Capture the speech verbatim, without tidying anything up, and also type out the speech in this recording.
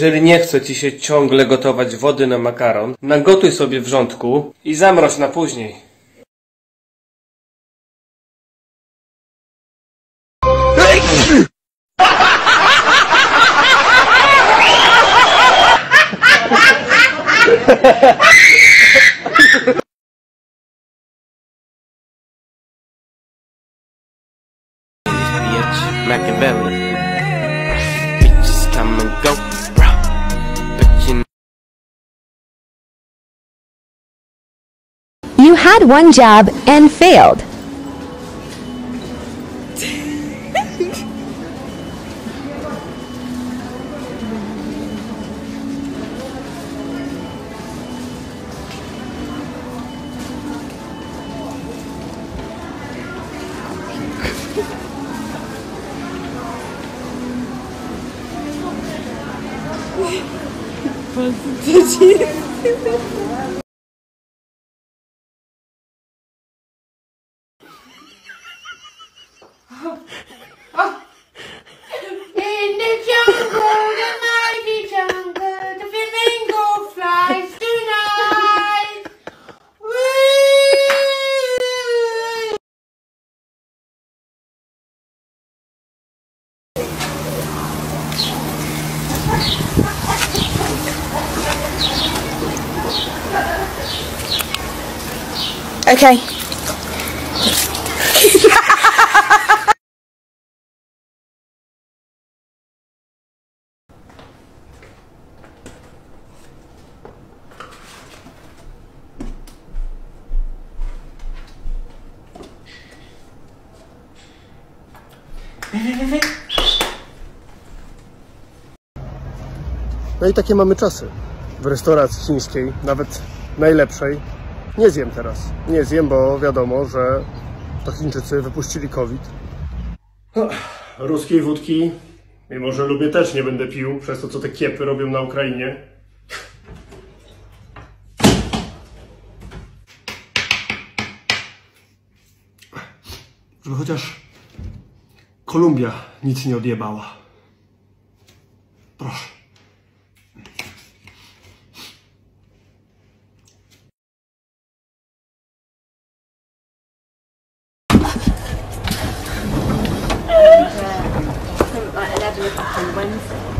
Jeżeli nie chce Ci się ciągle gotować wody na makaron, nagotuj sobie wrzątku i zamroź na później. Machiavelli. Bitches come and go, bro. But you know you had one job and failed. Okay. No i takie mamy czasy w restauracji chińskiej, nawet najlepszej. Nie zjem teraz. Nie zjem, bo wiadomo, że to Chińczycy wypuścili COVID. No, ruskiej wódki, mimo że lubię, też nie będę pił przez to, co te kiepy robią na Ukrainie. Żeby chociaż Kolumbia nic nie odjebała. Proszę. Eleven o'clock on Wednesday.